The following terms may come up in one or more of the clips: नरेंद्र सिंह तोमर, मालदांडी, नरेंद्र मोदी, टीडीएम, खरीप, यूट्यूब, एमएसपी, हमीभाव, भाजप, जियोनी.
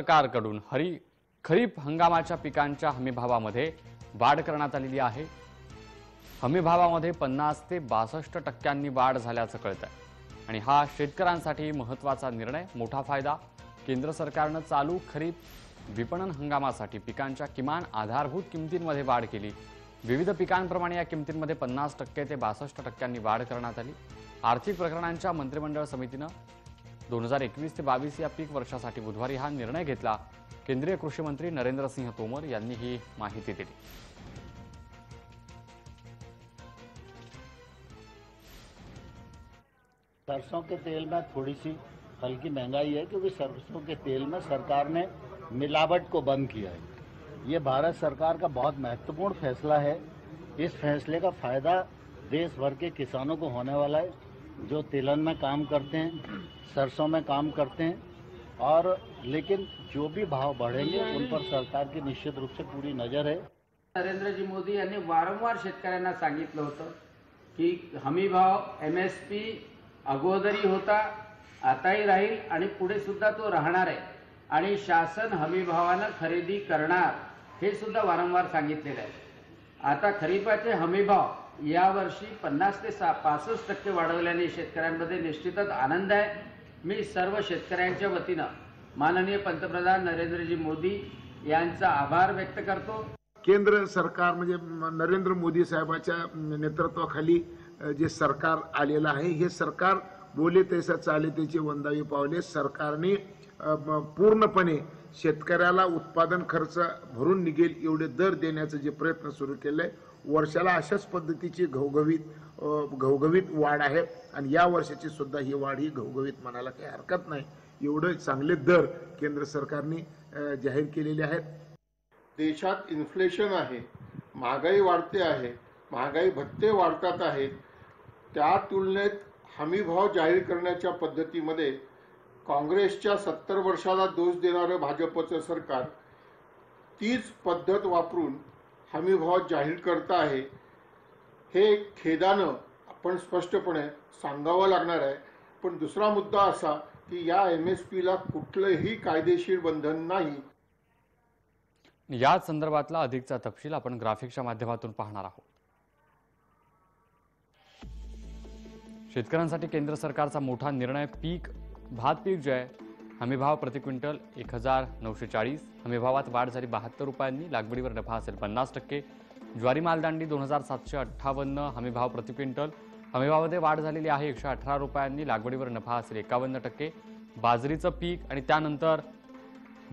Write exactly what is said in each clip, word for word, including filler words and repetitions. सरकारकडून हरी खरीप हंगामाच्या पिकांच्या हमीभावामध्ये वाढ करण्यात आलेली आहे। हमीभावामध्ये पन्नास ते बासष्ट टक्क्यांनी वाढ झाल्याचं कळतंय आणि हा शेतकऱ्यांसाठी महत्त्वाचा निर्णय, मोठा फायदा। केंद्र सरकारने चालू खरीप विपणन हंगामासाठी पिकांच्या किमान आधारभूत किमतींमध्ये वाढ केली। विविध पिकांप्रमाणे या किमतींमध्ये पन्नास टक्के ते बासष्ट टक्क्यांनी वाढ करण्यात आली। आर्थिक प्रकरणांच्या मंत्रिमंडळ समितीने दोन हजार एकवीस ते बावीस या पीक वर्षासाठी बुधवारी हा निर्णय घेतला। केंद्रीय कृषी मंत्री नरेंद्र सिंह तोमर यांनी ही माहिती दिली। सरसों के तेल में थोड़ी सी हल्की महंगाई है क्योंकि सरसों के तेल में सरकार ने मिलावट को बंद किया है। ये भारत सरकार का बहुत महत्वपूर्ण फैसला है। इस फैसले का फायदा देश भर के किसानों को होने वाला है, जो तिलहन में काम करते हैं, सरसों में काम करते हैं। और लेकिन जो भी भाव बढ़ेंगे उन पर सरकार की निश्चित रूप से पूरी नजर है। नरेंद्र जी मोदी यांनी वारंवार शेतकऱ्यांना सांगितलं होतं की हमी भाव एम एस पी अगोदरही होता, आताही राहील आणि पुढे सुद्धा तो राहणार आहे आणि शासन हमी भावाने खरेदी करणार, हे सुद्धा वारंवार सांगितलेलं आहे। आता खरीपाचे हमी भाव या वर्षी पन्नास ते पासष्ट टक्के वाढवल्याने शेतकऱ्यांमध्ये निश्चितच आनंद आहे। मी सर्व शेतकऱ्यांच्या वतीने माननीय पंतप्रधान नरेंद्रजी मोदी यांचा आभार व्यक्त करतो। केंद्र सरकार म्हणजे नरेंद्र मोदी साहेबांच्या नेतृत्वाखाली जे सरकार आलेलं आहे, हे सरकार बोले तसे चाले त्याचे वंदावी पावले। सरकारने पूर्णपणे शेतकऱ्याला उत्पादन खर्च भरून निघेल एवढे दर देण्याचा जे प्रयत्न सुरू केले। वर्षाला अशाच पद्धतीची घवघवीत घवघवीत वाढ आहे आणि या वर्षाची सुद्धा ही वाढ ही घवघवीत म्हणायला काही हरकत नाही। एवढे चांगले दर केंद्र सरकारने जाहीर केलेले आहेत। देशात इन्फ्लेशन आहे, महागाई वाढते आहे, महागाई भत्ते वाढतात आहेत। त्या तुलनेत हमी भाव जाहीर करण्याच्या पद्धतीमध्ये काँग्रेसच्या सत्तर वर्षाला दोष देणारं भाजपचं सरकार तीच पद्धत वापरून हमी भाव जाहीर करता आहे। हे खेदानं आपण स्पष्टपणे सांगावं लागणार आहे। पण दुसरा मुद्दा असा की या एम एस पीला कुठलंही कायदेशीर बंधन नाही। या संदर्भातला अधिकचा तपशील आपण ग्राफिक्सच्या माध्यमातून पाहणार आहोत। शेतकऱ्यांसाठी केंद्र सरकारचा मोठा निर्णय, पीक भात पीक जो आहे हमी भाव प्रति क्विंटल एक हजार नऊशे चाळीस, हमी भावात वाढ झाली बहात्तर रुपयांनी, लागवडीवर नफा असेल पन्नास टक्के। ज्वारी मालदांडी दोन हजार सातशे अठ्ठावन्न, हमी भाव प्रति क्विंटल हमी भावामध्ये वाढ झालेली आहे एकशे अठरा रुपयांनी, लागवडीवर नफा असेल एकावन्न टक्के। बाजरीचं पीक आणि त्यानंतर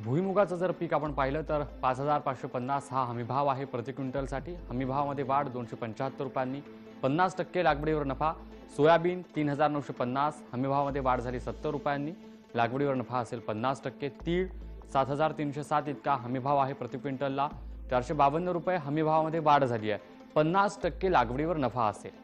भुईमुगाचं जर पीक आपण पाहिलं तर पाच हजार पाचशे पन्नास हा हमी भाव आहे प्रति क्विंटलसाठी, हमी भावामध्ये वाढ दोनशे पंच्याहत्तर रुपयांनी, पन्नास टक्के, लागवडीवर नफा। सोयाबीन तीन हजार नऊशे पन्नास, हमी भावामध्ये वाढ झाली सत्तर रुपयांनी, लागवडीवर नफा असेल पन्नास टक्के। तीळ सात हजार तीनशे सात इतका हमी भाव आहे प्रति क्विंटलला, चारशे बावन्न रुपये हमी भावामध्ये वाढ झाली आहे, पन्नास टक्के, लागवडीवर नफा असेल।